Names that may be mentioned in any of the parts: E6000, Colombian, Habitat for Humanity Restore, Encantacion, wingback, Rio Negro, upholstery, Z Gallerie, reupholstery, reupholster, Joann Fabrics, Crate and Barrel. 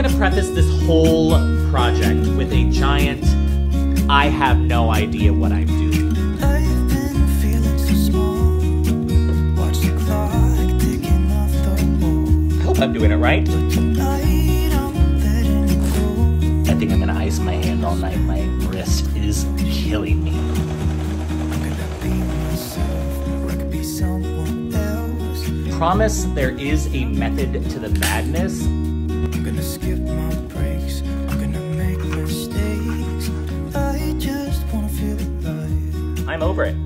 going to preface this whole project with a giant, I have no idea what I'm doing. I've been feeling so small. Watch the clock ticking off the wall. I hope I'm doing it right. I think I'm going to ice my hand all night. My wrist is killing me. Promise there is a method to the madness. I'm gonna skip my breaks. I'm gonna make mistakes. I just wanna feel alive. I'm over it.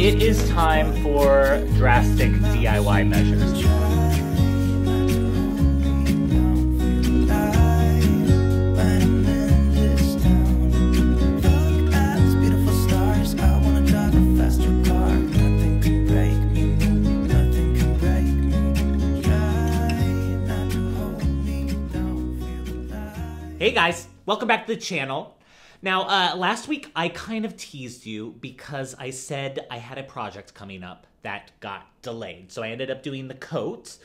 It is time for drastic DIY measures. Hey guys, welcome back to the channel. Now, last week I kind of teased you because I said I had a project coming up that got delayed. So I ended up doing the coat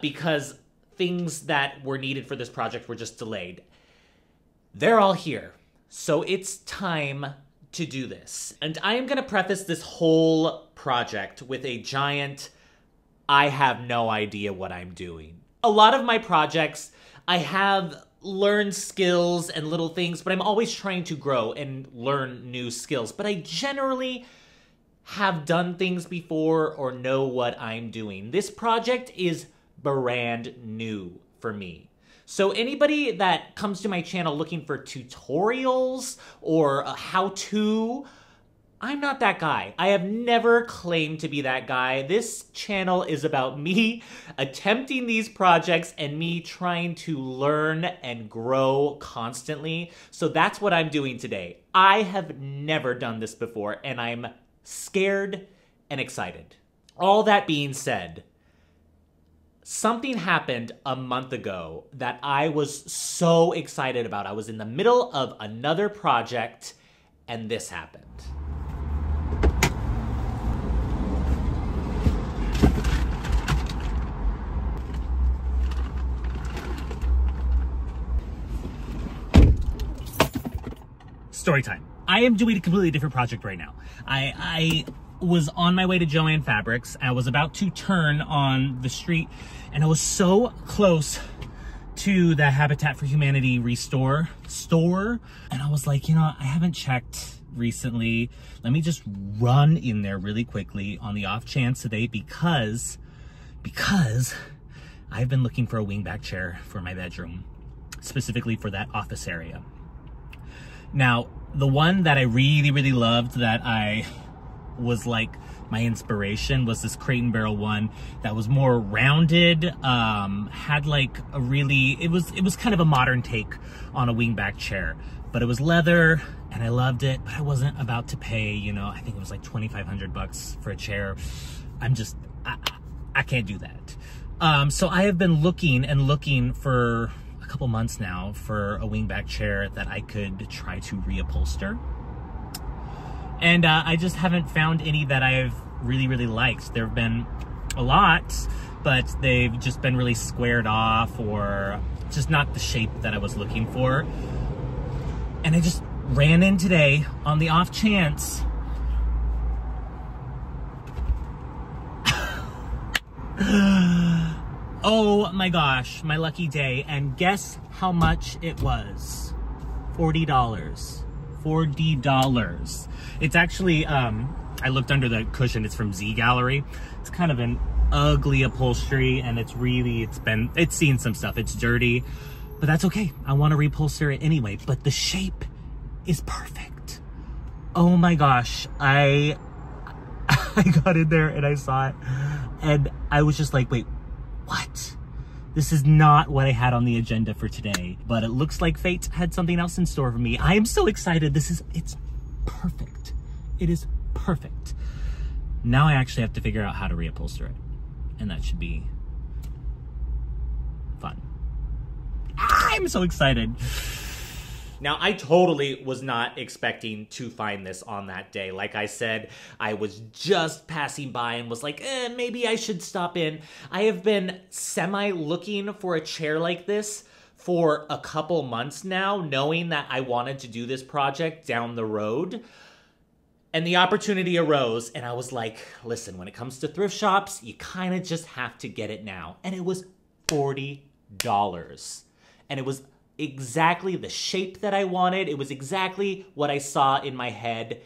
because things that were needed for this project were just delayed. They're all here. So it's time to do this. And I am gonna preface this whole project with a giant, I have no idea what I'm doing. A lot of my projects, I have learn skills and little things, but I'm always trying to grow and learn new skills. But I generally have done things before or know what I'm doing. This project is brand new for me. So anybody that comes to my channel looking for tutorials or a how-to, I'm not that guy. I have never claimed to be that guy. This channel is about me attempting these projects and me trying to learn and grow constantly. So that's what I'm doing today. I have never done this before, and I'm scared and excited. All that being said, something happened a month ago that I was so excited about. I was in the middle of another project, and this happened. Story time. I am doing a completely different project right now. I was on my way to Joann Fabrics. I was about to turn on the street, and I was so close to the Habitat for Humanity Restore store. And I was like, you know, I haven't checked recently. Let me just run in there really quickly on the off chance today because I've been looking for a wingback chair for my bedroom, specifically for that office area. Now, the one that I really, really loved that I was like, my inspiration was this Crate and Barrel one that was more rounded, had like a really, it was kind of a modern take on a wingback chair, but it was leather and I loved it, but I wasn't about to pay, you know, I think it was like 2,500 bucks for a chair. I'm just, I can't do that. So I have been looking and looking for a couple months now for a wingback chair that I could try to reupholster. And I just haven't found any that I've really, really liked. There have been a lot, but they've just been really squared off or just not the shape that I was looking for. And I just ran in today on the off chance. Oh my gosh, my lucky day. And guess how much it was? $40. $40. It's actually, I looked under the cushion, it's from Z Gallerie. It's kind of an ugly upholstery and it's really, it's seen some stuff. It's dirty, but that's okay. I wanna reupholster it anyway, but the shape is perfect. Oh my gosh, I got in there and I saw it and I was just like, wait, what? This is not what I had on the agenda for today, but it looks like fate had something else in store for me. I am so excited. It's perfect. It is perfect. Now I actually have to figure out how to reupholster it, and that should be fun. I'm so excited. Now, I totally was not expecting to find this on that day. Like I said, I was just passing by and was like, maybe I should stop in. I have been semi-looking for a chair like this for a couple months now, knowing that I wanted to do this project down the road. And the opportunity arose, and I was like, listen, when it comes to thrift shops, you kind of just have to get it now. And it was $40. And it was exactly the shape that I wanted. It was exactly what I saw in my head.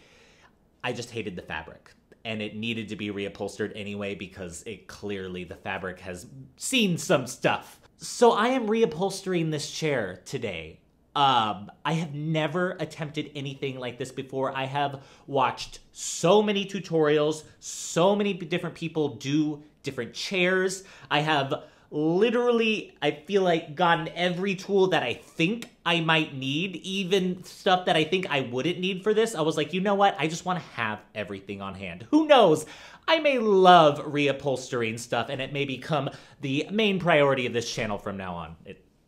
I just hated the fabric. And it needed to be reupholstered anyway because it clearly, the fabric has seen some stuff. So I am reupholstering this chair today. I have never attempted anything like this before. I have watched so many tutorials, so many different people do different chairs. I have literally, I feel like, gotten every tool that I think I might need, even stuff that I think I wouldn't need for this. I was like, you know what? I just want to have everything on hand. Who knows? I may love reupholstering stuff, and it may become the main priority of this channel from now on.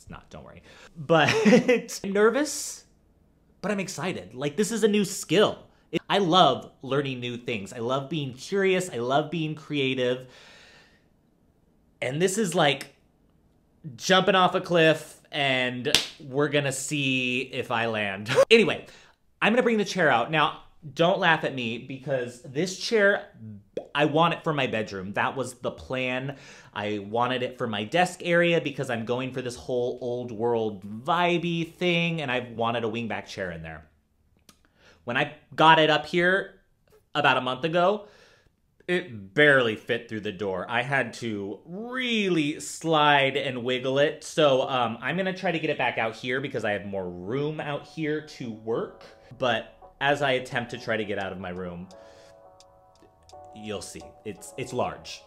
Not, don't worry. But I'm nervous, but I'm excited. Like, this is a new skill. I love learning new things. I love being curious. I love being creative. And this is like jumping off a cliff, and we're gonna see if I land. Anyway, I'm gonna bring the chair out. Now, don't laugh at me, because this chair, I want it for my bedroom. That was the plan. I wanted it for my desk area because I'm going for this whole old world vibey thing, and I've wanted a wingback chair in there. When I got it up here about a month ago, it barely fit through the door. I had to really slide and wiggle it. So I'm gonna try to get it back out here because I have more room out here to work. But as I attempt to try to get out of my room, you'll see, it's large.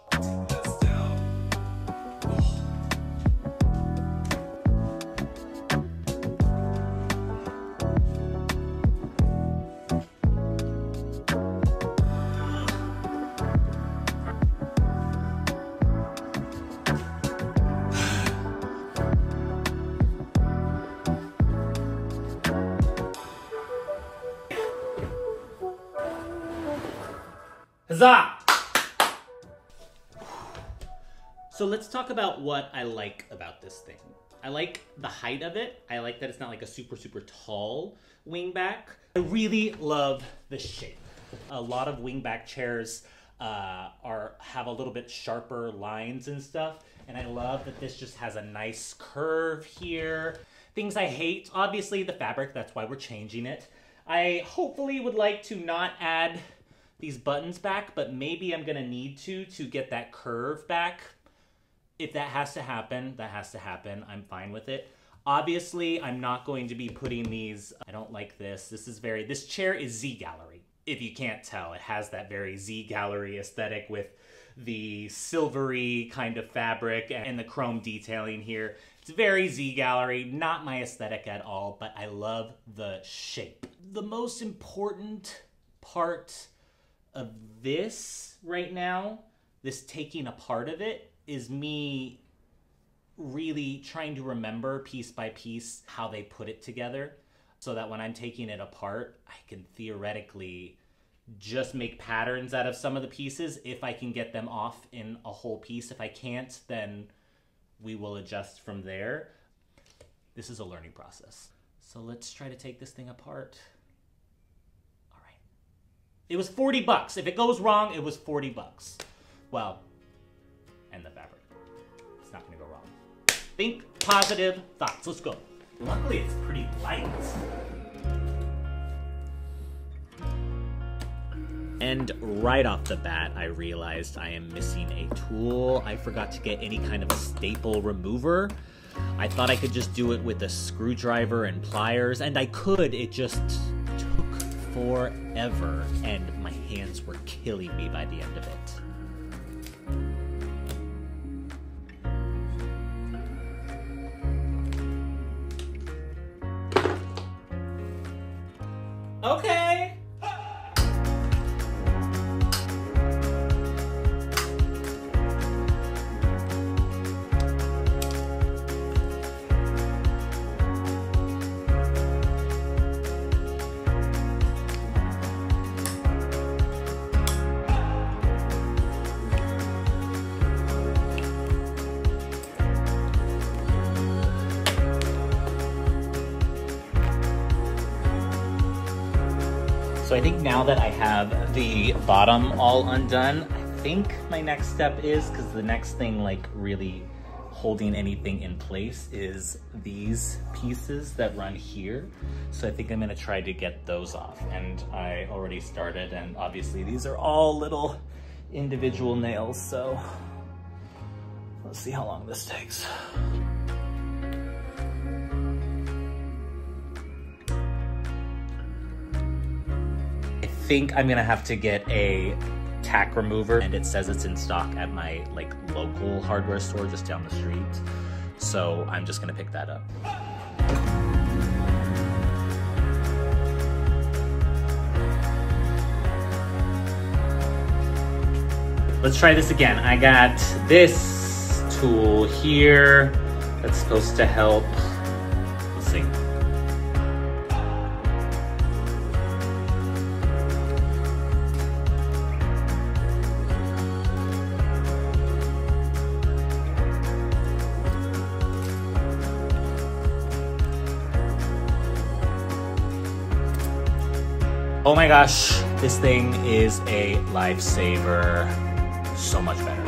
Huzzah! So let's talk about what I like about this thing. I like the height of it. I like that it's not like a super, super tall wingback. I really love the shape. A lot of wingback chairs have a little bit sharper lines and stuff. And I love that this just has a nice curve here. Things I hate, obviously the fabric, that's why we're changing it. I hopefully would like to not add these buttons back, but maybe I'm gonna need to get that curve back. If that has to happen, that has to happen. I'm fine with it. Obviously, I'm not going to be putting these. I don't like this. This chair is Z Gallerie. If you can't tell, it has that very Z Gallerie aesthetic with the silvery kind of fabric and the chrome detailing here. It's very Z Gallerie, not my aesthetic at all, but I love the shape. The most important part of this right now, this taking apart of it, is me really trying to remember piece by piece how they put it together so that when I'm taking it apart, I can theoretically just make patterns out of some of the pieces if I can get them off in a whole piece. If I can't, then we will adjust from there. This is a learning process. So let's try to take this thing apart. It was $40. If it goes wrong, it was $40. Well, and the fabric. It's not gonna go wrong. Think positive thoughts. Let's go. Luckily, it's pretty light. And right off the bat, I realized I am missing a tool. I forgot to get any kind of a staple remover. I thought I could just do it with a screwdriver and pliers, and I could. It just forever, and my hands were killing me by the end of it. Okay. So I think now that I have the bottom all undone, I think my next step is, because the next thing like really holding anything in place is these pieces that run here. So I think I'm gonna try to get those off, and I already started, and obviously these are all little individual nails, so let's see how long this takes. I think I'm gonna have to get a tack remover, and it says it's in stock at my like local hardware store just down the street. So I'm just gonna pick that up. Let's try this again. I got this tool here that's supposed to help. Let's see. Oh my gosh, this thing is a lifesaver. So much better.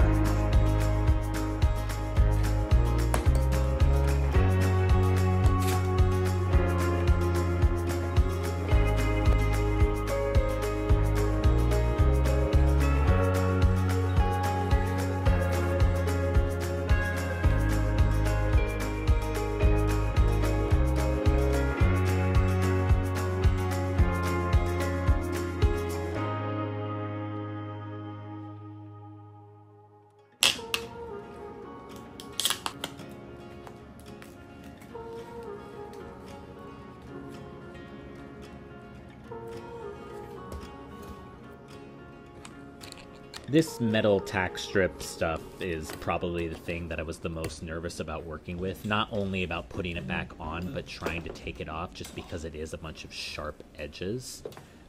This metal tack strip stuff is probably the thing that I was the most nervous about working with. Not only about putting it back on, but trying to take it off just because it is a bunch of sharp edges.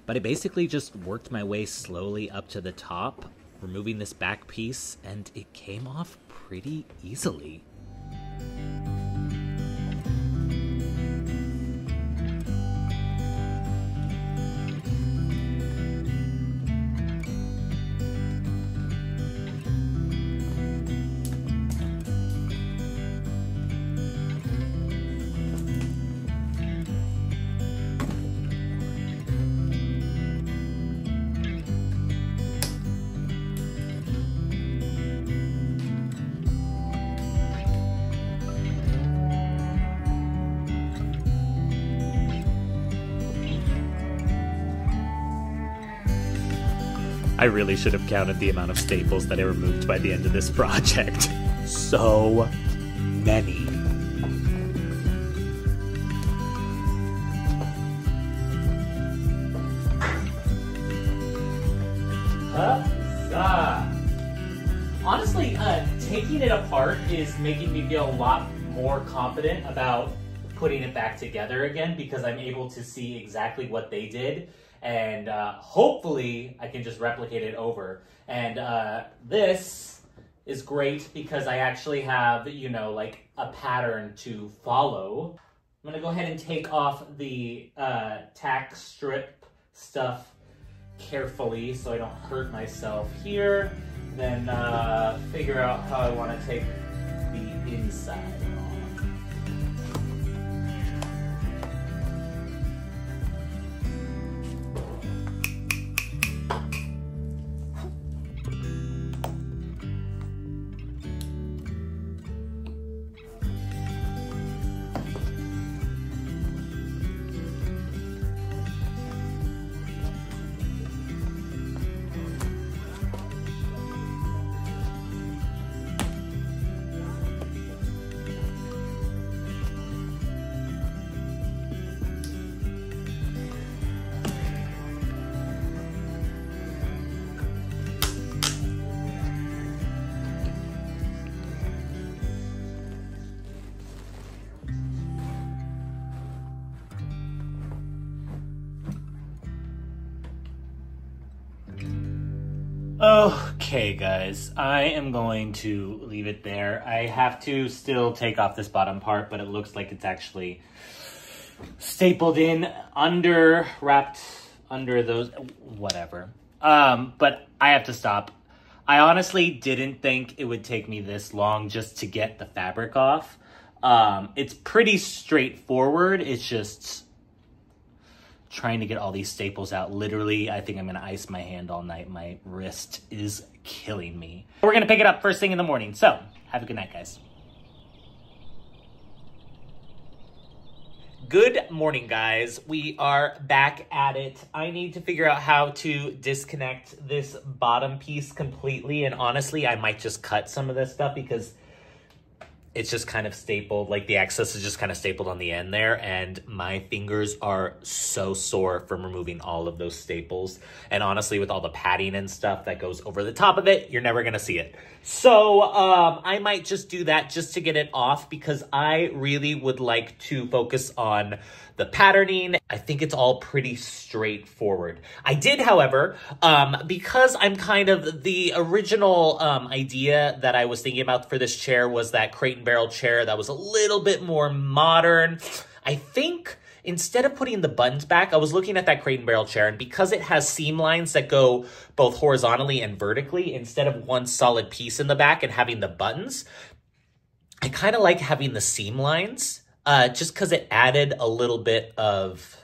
But I basically just worked my way slowly up to the top, removing this back piece, and it came off pretty easily. I really should have counted the amount of staples that I removed by the end of this project. So many. Honestly, taking it apart is making me feel a lot more confident about putting it back together again, because I'm able to see exactly what they did. And hopefully I can just replicate it over. And this is great because I actually have, you know, like a pattern to follow. I'm gonna go ahead and take off the tack strip stuff carefully so I don't hurt myself here. Then figure out how I wanna take the inside. Okay guys, I am going to leave it there. I have to still take off this bottom part, but it looks like it's actually stapled in, under wrapped under those, whatever. But I have to stop. I honestly didn't think it would take me this long just to get the fabric off. It's pretty straightforward. It's just trying to get all these staples out. Literally, I think I'm gonna ice my hand all night. My wrist is killing me. We're gonna pick it up first thing in the morning. So have a good night, guys. Good morning, guys. We are back at it. I need to figure out how to disconnect this bottom piece completely. And honestly, I might just cut some of this stuff because it's just kind of stapled. Like the excess is just kind of stapled on the end there. And my fingers are so sore from removing all of those staples. And honestly, with all the padding and stuff that goes over the top of it, you're never going to see it. So I might just do that just to get it off because I really would like to focus on the patterning. I think it's all pretty straightforward. I did, however, because I'm kind of the original idea that I was thinking about for this chair was that Crate and Barrel chair that was a little bit more modern. I think instead of putting the buttons back, I was looking at that Crate and Barrel chair, and because it has seam lines that go both horizontally and vertically, instead of one solid piece in the back and having the buttons, I kind of like having the seam lines just because it added a little bit of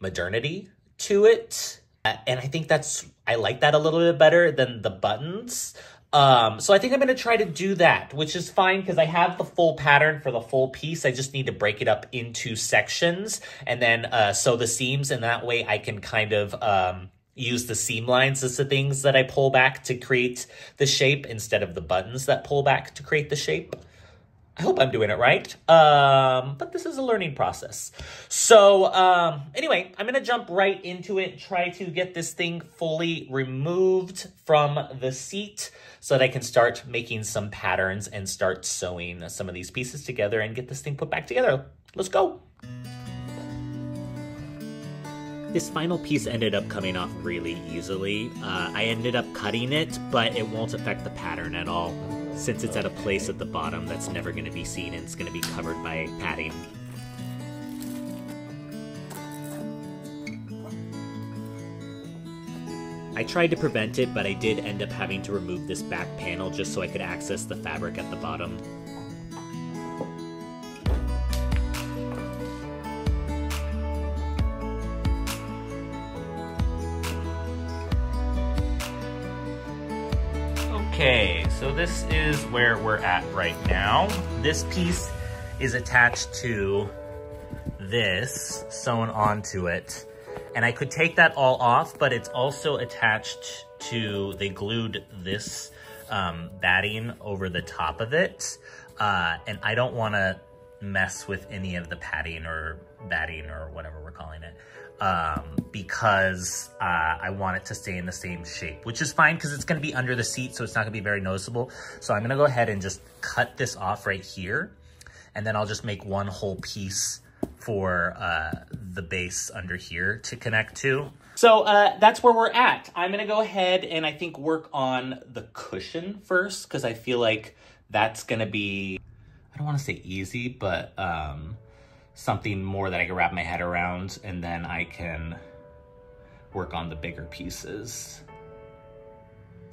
modernity to it. And I think that's, I like that a little bit better than the buttons. So I think I'm going to try to do that, which is fine because I have the full pattern for the full piece. I just need to break it up into sections and then sew the seams. And that way I can kind of use the seam lines as the things that I pull back to create the shape instead of the buttons that pull back to create the shape. I hope I'm doing it right, but this is a learning process. So anyway, I'm going to jump right into it, try to get this thing fully removed from the seat so that I can start making some patterns and start sewing some of these pieces together and get this thing put back together. Let's go. This final piece ended up coming off really easily. I ended up cutting it, but it won't affect the pattern at all, since it's at a place at the bottom that's never going to be seen and it's going to be covered by padding. I tried to prevent it, but I did end up having to remove this back panel just so I could access the fabric at the bottom. Okay, so this is where we're at right now. This piece is attached to this, sewn onto it. And I could take that all off, but it's also attached to, they glued this batting over the top of it. And I don't want to mess with any of the padding or batting or whatever we're calling it. Because I want it to stay in the same shape, which is fine because it's going to be under the seat, so it's not going to be very noticeable. So I'm going to go ahead and just cut this off right here, and then I'll just make one whole piece for the base under here to connect to. So that's where we're at. I'm going to go ahead and I think work on the cushion first because I feel like that's going to be, I don't want to say easy, but something more that I can wrap my head around, and then I can work on the bigger pieces.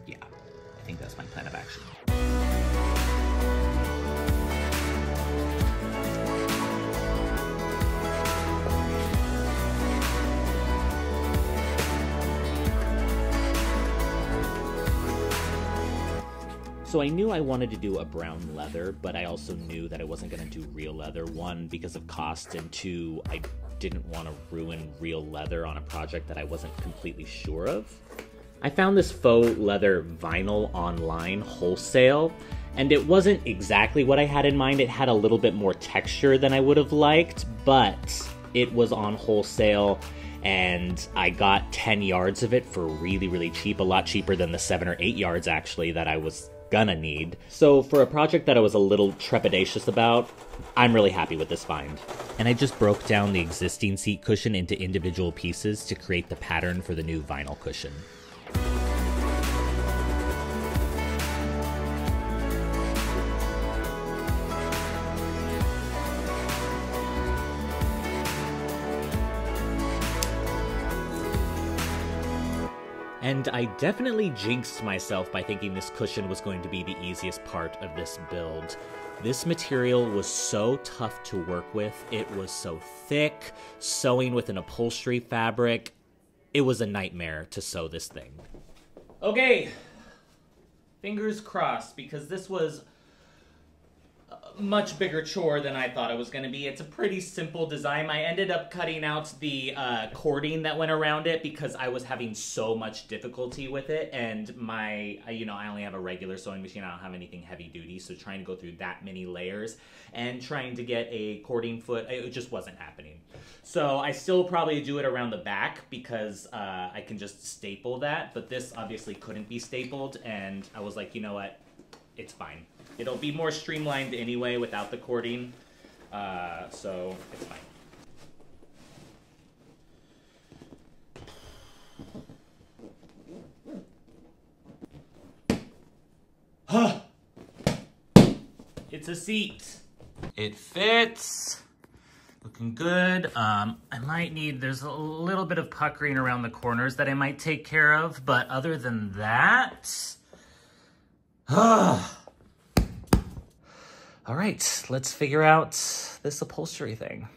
Yeah, I think that's my plan of action. So I knew I wanted to do a brown leather, but I also knew that I wasn't going to do real leather. One, because of cost, and two, I didn't want to ruin real leather on a project that I wasn't completely sure of. I found this faux leather vinyl online wholesale, and it wasn't exactly what I had in mind. It had a little bit more texture than I would have liked, but it was on wholesale, and I got 10 yards of it for really, really cheap, a lot cheaper than the 7 or 8 yards, actually, that I was gonna need. So for a project that I was a little trepidatious about, I'm really happy with this find. And I just broke down the existing seat cushion into individual pieces to create the pattern for the new vinyl cushion. And I definitely jinxed myself by thinking this cushion was going to be the easiest part of this build. This material was so tough to work with. It was so thick. Sewing with an upholstery fabric, it was a nightmare to sew this thing. Okay, fingers crossed, because this was a much bigger chore than I thought it was going to be. It's a pretty simple design. I ended up cutting out the cording that went around it because I was having so much difficulty with it, and my, you know, I only have a regular sewing machine. I don't have anything heavy duty, so trying to go through that many layers and trying to get a cording foot, it just wasn't happening. So I still probably do it around the back because I can just staple that, but this obviously couldn't be stapled, and I was like, you know what, it's fine. It'll be more streamlined anyway without the cording, so it's fine. Huh! It's a seat. It fits. Looking good. I might need, there's a little bit of puckering around the corners that I might take care of, but other than that, all right, let's figure out this upholstery thing.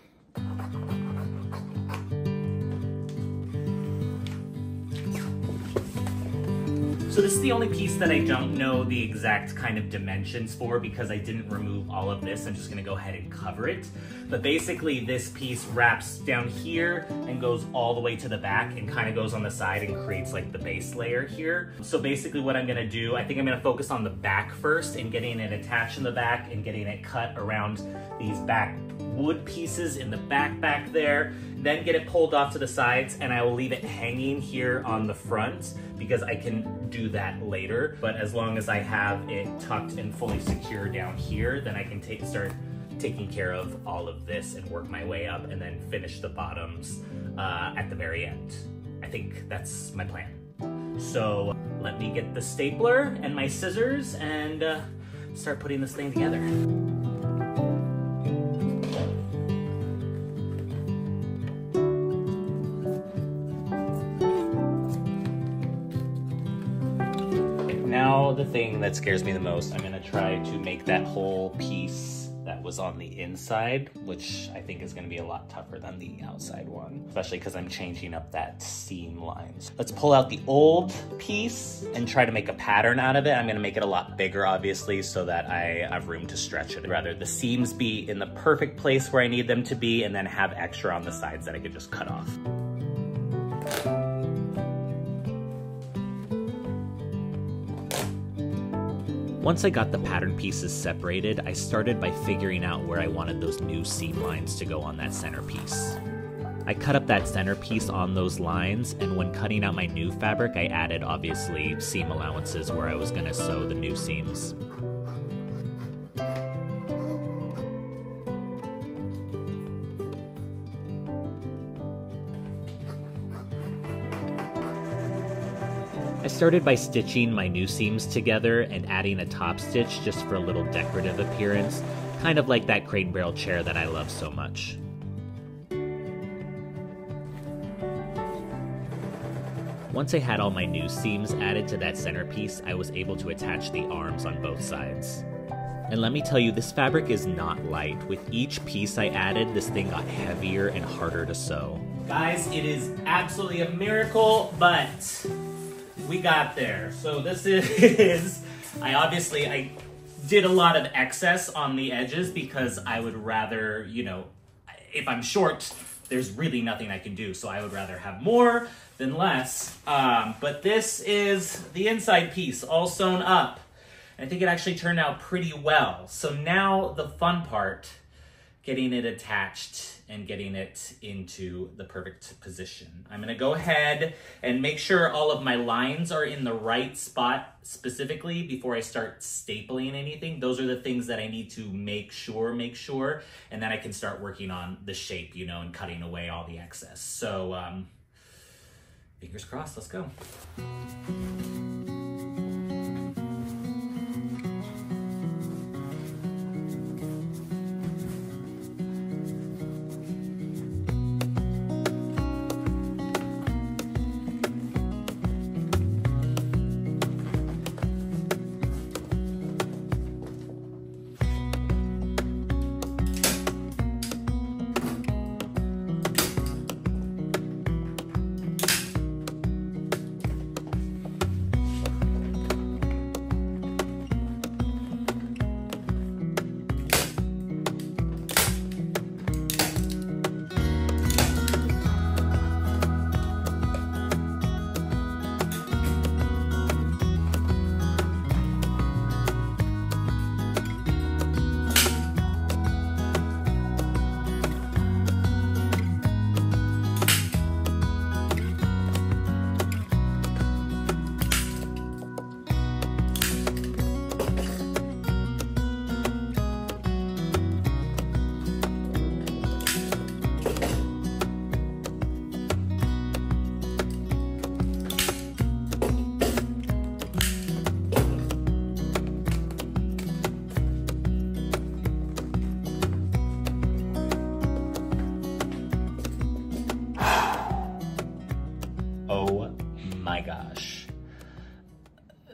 So this is the only piece that I don't know the exact kind of dimensions for because I didn't remove all of this. I'm just gonna go ahead and cover it. But basically this piece wraps down here and goes all the way to the back and kind of goes on the side and creates like the base layer here. So basically what I'm gonna do, I think I'm gonna focus on the back first and getting it attached in the back and getting it cut around these back wood pieces in the back there, then get it pulled off to the sides, and I will leave it hanging here on the front because I can do that later. But as long as I have it tucked and fully secure down here, then I can start taking care of all of this and work my way up and then finish the bottoms at the very end. I think that's my plan. So let me get the stapler and my scissors and start putting this thing together. Now the thing that scares me the most, I'm gonna try to make that whole piece that was on the inside, which I think is gonna be a lot tougher than the outside one, especially because I'm changing up that seam line. So let's pull out the old piece and try to make a pattern out of it. I'm gonna make it a lot bigger, obviously, so that I have room to stretch it. Rather, the seams be in the perfect place where I need them to be and then have extra on the sides that I could just cut off. Once I got the pattern pieces separated, I started by figuring out where I wanted those new seam lines to go on that centerpiece. I cut up that centerpiece on those lines, and when cutting out my new fabric, I added, obviously, seam allowances where I was going to sew the new seams. I started by stitching my new seams together and adding a top stitch just for a little decorative appearance, kind of like that Crate and Barrel chair that I love so much. Once I had all my new seams added to that centerpiece, I was able to attach the arms on both sides. And let me tell you, this fabric is not light. With each piece I added, this thing got heavier and harder to sew. Guys, it is absolutely a miracle, but we got there. So this is, I did a lot of excess on the edges because I would rather, you know, if I'm short, there's really nothing I can do. So I would rather have more than less. But this is the inside piece all sewn up. I think it actually turned out pretty well. So now the fun part, getting it attached and getting it into the perfect position. I'm gonna go ahead and make sure all of my lines are in the right spot specifically before I start stapling anything. Those are the things that I need to make sure, and then I can start working on the shape, you know, and cutting away all the excess. So, fingers crossed, let's go.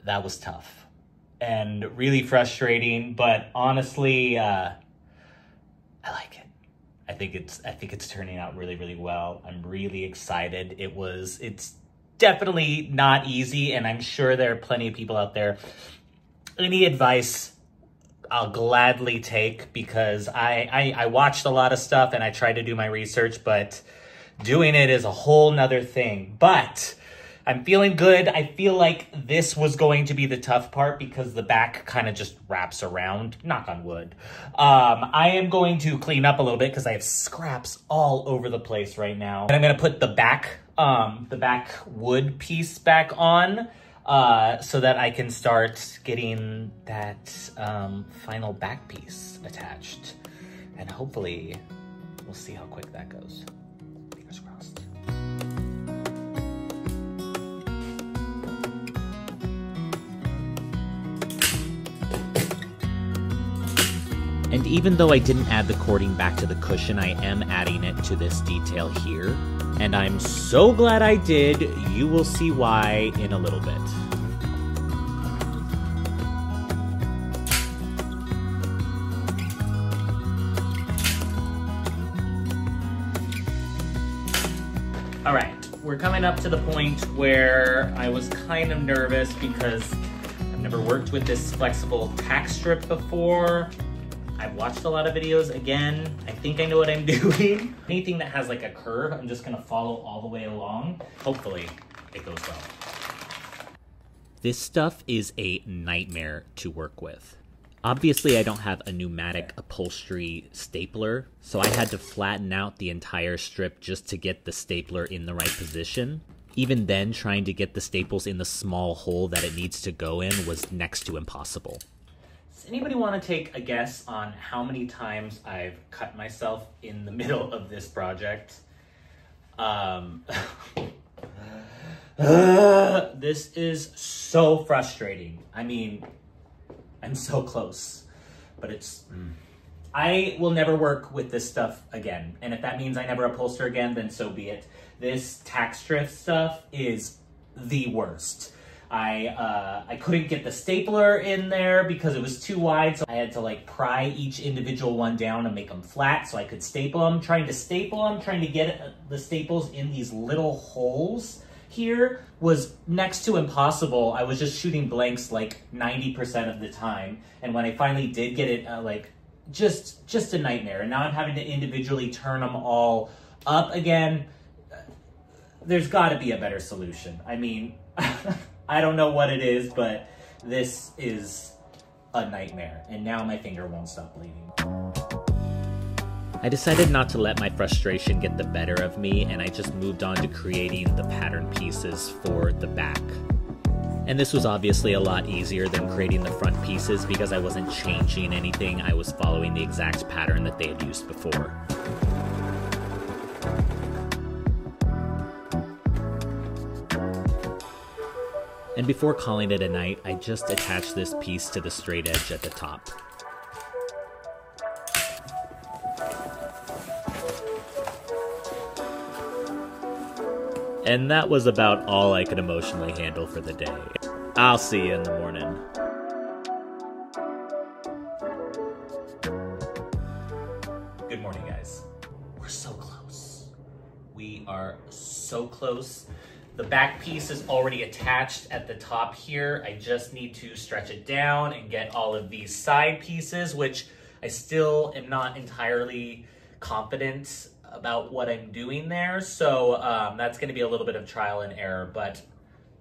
that was tough and really frustrating, but honestly, I like it. I think it's turning out really, really well. I'm really excited. It's definitely not easy, and I'm sure there are plenty of people out there. Any advice I'll gladly take, because I watched a lot of stuff and I tried to do my research, but doing it is a whole nother thing. But I'm feeling good. I feel like this was going to be the tough part because the back kind of just wraps around, knock on wood. I am going to clean up a little bit because I have scraps all over the place right now. And I'm gonna put the back wood piece back on so that I can start getting that final back piece attached. And hopefully we'll see how quick that goes. Fingers crossed. And even though I didn't add the cording back to the cushion, I am adding it to this detail here. And I'm so glad I did. You will see why in a little bit. All right, we're coming up to the point where I was kind of nervous because I've never worked with this flexible tack strip before. I've watched a lot of videos again. I think I know what I'm doing. Anything that has like a curve, I'm just gonna follow all the way along. Hopefully it goes well. This stuff is a nightmare to work with. Obviously I don't have a pneumatic upholstery stapler, so I had to flatten out the entire strip just to get the stapler in the right position. Even then, trying to get the staples in the small hole that it needs to go in was next to impossible. Does anybody want to take a guess on how many times I've cut myself in the middle of this project? This is so frustrating. I mean, I'm so close, but it's... I will never work with this stuff again. And if that means I never upholster again, then so be it. This tack strip stuff is the worst. I couldn't get the stapler in there because it was too wide, so I had to like pry each individual one down and make them flat so I could staple them. Trying to get the staples in these little holes here was next to impossible. I was just shooting blanks like 90% of the time, and when I finally did get it, like just a nightmare. And now I'm having to individually turn them all up again. There's got to be a better solution. I mean. I don't know what it is, but this is a nightmare, and now my finger won't stop bleeding. I decided not to let my frustration get the better of me, and I just moved on to creating the pattern pieces for the back. And this was obviously a lot easier than creating the front pieces because I wasn't changing anything. I was following the exact pattern that they had used before. And before calling it a night, I just attached this piece to the straight edge at the top. And that was about all I could emotionally handle for the day. I'll see you in the morning. Good morning, guys. We're so close. We are so close. The back piece is already attached at the top here. I just need to stretch it down and get all of these side pieces, which I still am not entirely confident about what I'm doing there. So that's gonna be a little bit of trial and error, but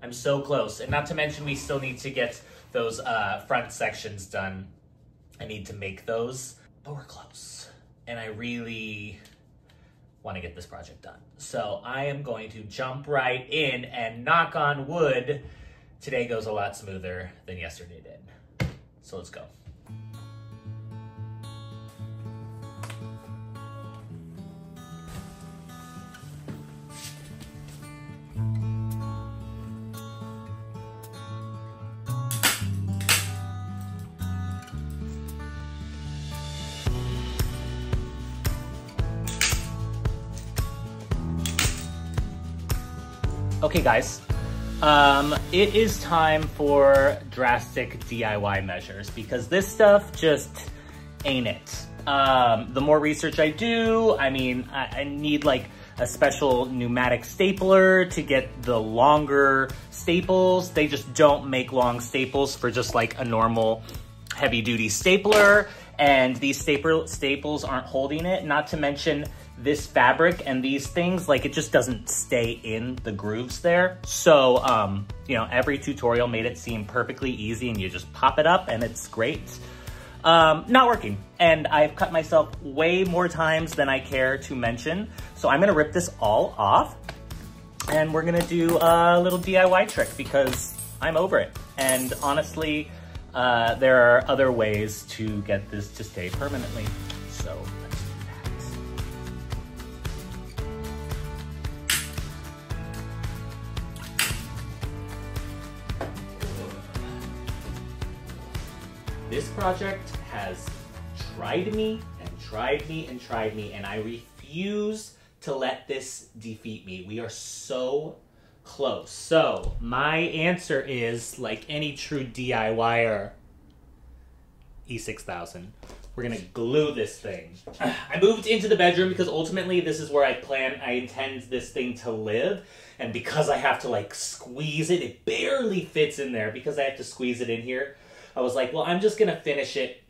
I'm so close. And not to mention, we still need to get those front sections done. I need to make those, but we're close. And I really want to get this project done. So I am going to jump right in, and knock on wood, today goes a lot smoother than yesterday did. So let's go. Okay guys, It is time for drastic DIY measures because this stuff just ain't it. The more research I do, I mean, I need like a special pneumatic stapler to get the longer staples. They just don't make long staples for just like a normal heavy duty stapler. And these staples aren't holding it, not to mention this fabric and these things, like it just doesn't stay in the grooves there. So, you know, every tutorial made it seem perfectly easy and you just pop it up and it's great. Not working. And I've cut myself way more times than I care to mention. So I'm gonna rip this all off and we're gonna do a little DIY trick because I'm over it. And honestly, there are other ways to get this to stay permanently. So. This project has tried me and tried me and tried me, and I refuse to let this defeat me. We are so close. So my answer is, like any true DIYer, E6000. We're gonna glue this thing. I moved into the bedroom because ultimately this is where I intend this thing to live. And because I have to like squeeze it, it barely fits in there because I have to squeeze it in here. I was like, well, I'm just gonna finish it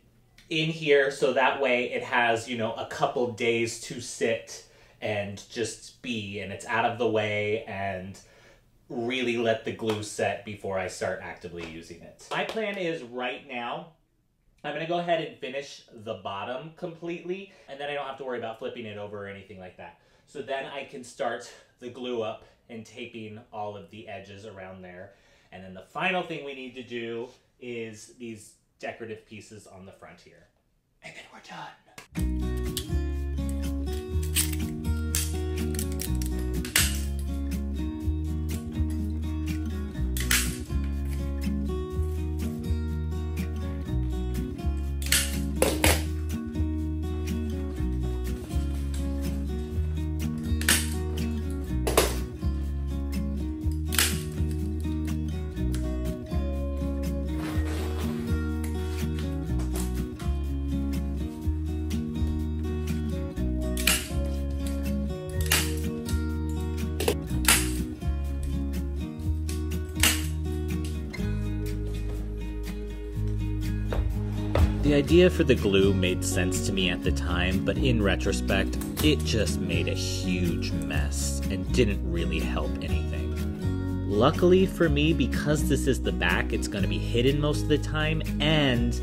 in here so that way it has, you know, a couple days to sit and just be, and it's out of the way, and really let the glue set before I start actively using it. My plan is right now, I'm gonna go ahead and finish the bottom completely, and then I don't have to worry about flipping it over or anything like that. So then I can start the glue up and taping all of the edges around there. And then the final thing we need to do is these decorative pieces on the front here. And then we're done. The idea for the glue made sense to me at the time, but in retrospect, it just made a huge mess and didn't really help anything. Luckily for me, because this is the back, it's going to be hidden most of the time, and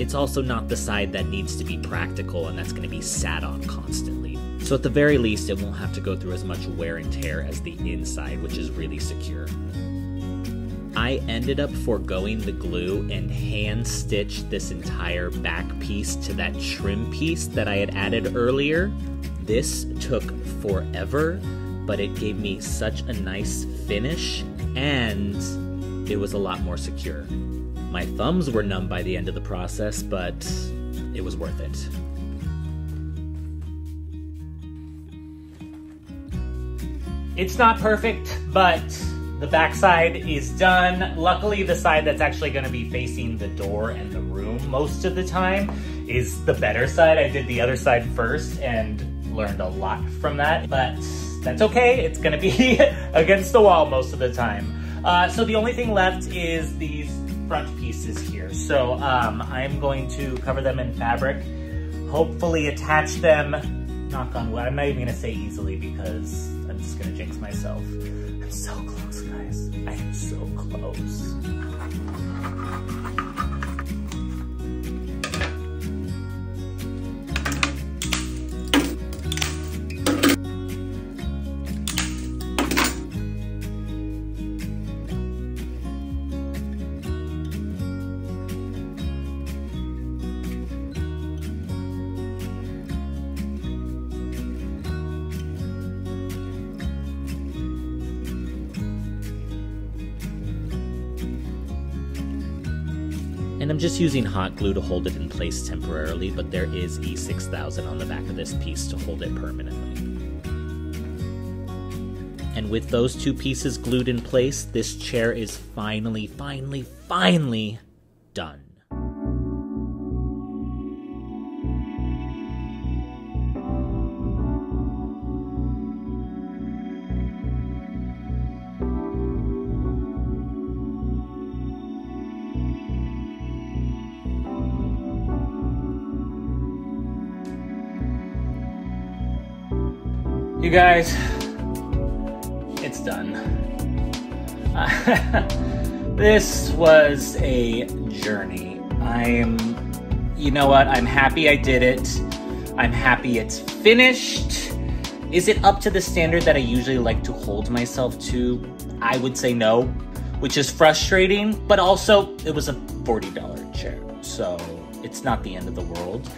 it's also not the side that needs to be practical and that's going to be sat on constantly. So at the very least, it won't have to go through as much wear and tear as the inside, which is really secure. I ended up foregoing the glue and hand stitched this entire back piece to that trim piece that I had added earlier. This took forever, but it gave me such a nice finish and it was a lot more secure. My thumbs were numb by the end of the process, but it was worth it. It's not perfect, but the back side is done. Luckily, the side that's actually gonna be facing the door and the room most of the time is the better side. I did the other side first and learned a lot from that, but that's okay. It's gonna be against the wall most of the time. So the only thing left is these front pieces here. So I'm going to cover them in fabric, hopefully attach them, knock on wood. I'm not even gonna say easily because I'm just gonna jinx myself. I'm so close, guys. I am so close. And I'm just using hot glue to hold it in place temporarily, but there is E6000 on the back of this piece to hold it permanently. And with those two pieces glued in place, this chair is finally done. You guys, it's done. This was a journey. You know what? I'm happy I did it. I'm happy it's finished. Is it up to the standard that I usually like to hold myself to? I would say no, which is frustrating, but also it was a $40 chair, so it's not the end of the world.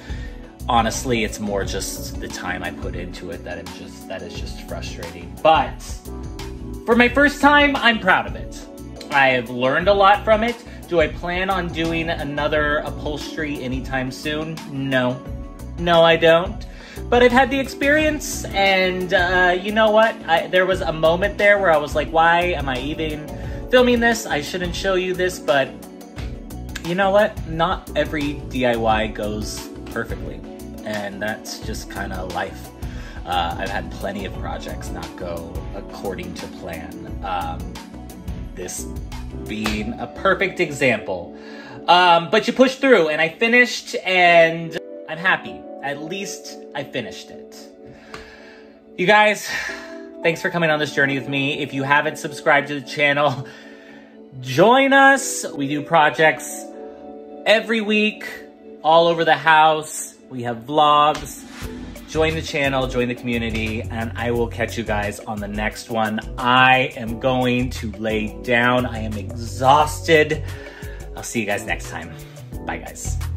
Honestly, it's more just the time I put into it that is just frustrating. But for my first time, I'm proud of it. I have learned a lot from it. Do I plan on doing another upholstery anytime soon? No. No, I don't. But I've had the experience, and you know what? There was a moment there where I was like, why am I even filming this? I shouldn't show you this, but you know what? Not every DIY goes perfectly. And that's just kind of life. I've had plenty of projects not go according to plan. This being a perfect example. But you push through, and I finished, and I'm happy. At least I finished it. You guys, thanks for coming on this journey with me. If you haven't subscribed to the channel, join us. We do projects every week, all over the house. We have vlogs. Join the channel, join the community, and I will catch you guys on the next one. I am going to lay down. I am exhausted. I'll see you guys next time. Bye, guys.